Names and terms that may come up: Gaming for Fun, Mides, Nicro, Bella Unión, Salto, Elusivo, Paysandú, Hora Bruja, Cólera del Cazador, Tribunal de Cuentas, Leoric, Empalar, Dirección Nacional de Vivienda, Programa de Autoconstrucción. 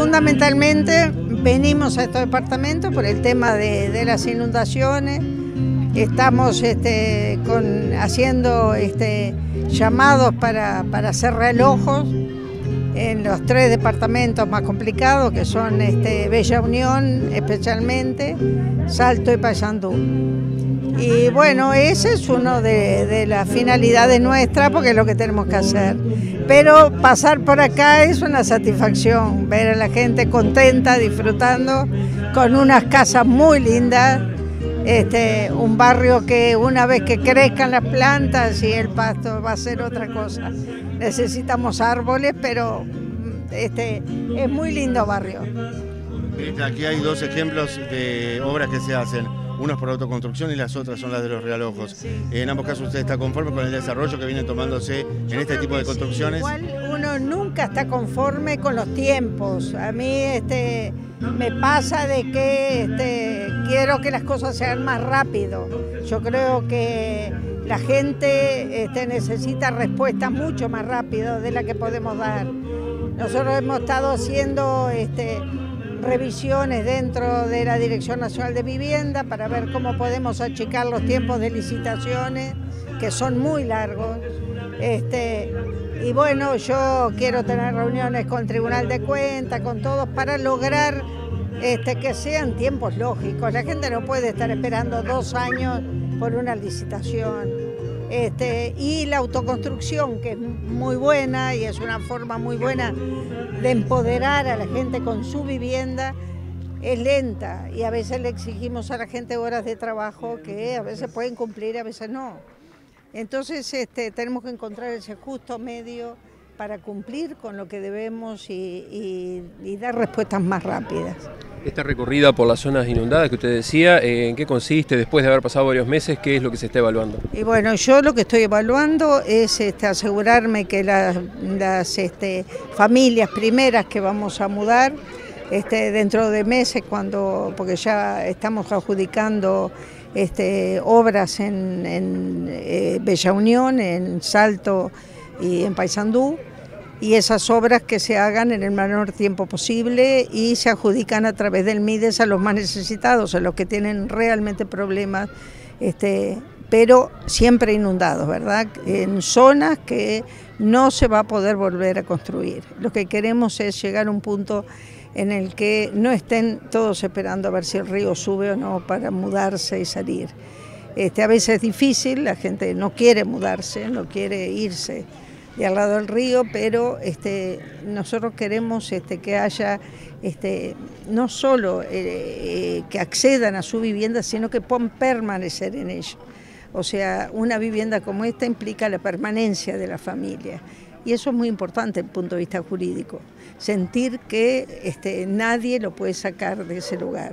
Fundamentalmente venimos a estos departamentos por el tema de las inundaciones. Estamos haciendo llamados para hacer relojos en los tres departamentos más complicados, que son Bella Unión especialmente, Salto y Paysandú. Y bueno, ese es uno de las finalidades nuestras, porque es lo que tenemos que hacer. Pero pasar por acá es una satisfacción, ver a la gente contenta, disfrutando, con unas casas muy lindas, un barrio que una vez que crezcan las plantas y el pasto va a ser otra cosa. Necesitamos árboles, pero es muy lindo barrio. Aquí hay dos ejemplos de obras que se hacen, unas por autoconstrucción y las otras son las de los realojos. Sí. En ambos casos, ¿usted está conforme con el desarrollo que viene tomándose en este tipo de construcciones? Igual uno nunca está conforme con los tiempos. A mí me pasa de que quiero que las cosas sean más rápido. Yo creo que la gente necesita respuestas mucho más rápido de la que podemos dar. Nosotros hemos estado haciendo revisiones dentro de la Dirección Nacional de Vivienda para ver cómo podemos achicar los tiempos de licitaciones, que son muy largos. Y bueno, yo quiero tener reuniones con el Tribunal de Cuentas, con todos, para lograr que sean tiempos lógicos. La gente no puede estar esperando 2 años por una licitación. Y la autoconstrucción, que es muy buena y es una forma muy buena de empoderar a la gente con su vivienda, es lenta y a veces le exigimos a la gente horas de trabajo que a veces pueden cumplir, a veces no. Entonces tenemos que encontrar ese justo medio para cumplir con lo que debemos y dar respuestas más rápidas. Esta recorrida por las zonas inundadas que usted decía, ¿en qué consiste después de haber pasado varios meses? ¿Qué es lo que se está evaluando? Y bueno, yo lo que estoy evaluando es asegurarme que las familias primeras que vamos a mudar dentro de meses, porque ya estamos adjudicando obras en Bella Unión, en Salto y en Paysandú, y esas obras que se hagan en el menor tiempo posible y se adjudican a través del Mides a los más necesitados, a los que tienen realmente problemas, pero siempre inundados, ¿verdad? En zonas que no se va a poder volver a construir. Lo que queremos es llegar a un punto en el que no estén todos esperando a ver si el río sube o no para mudarse y salir. A veces es difícil, la gente no quiere mudarse, no quiere irse de al lado del río, pero nosotros queremos que haya no solo que accedan a su vivienda, sino que puedan permanecer en ella. O sea, una vivienda como esta implica la permanencia de la familia. Y eso es muy importante desde el punto de vista jurídico, sentir que nadie lo puede sacar de ese lugar.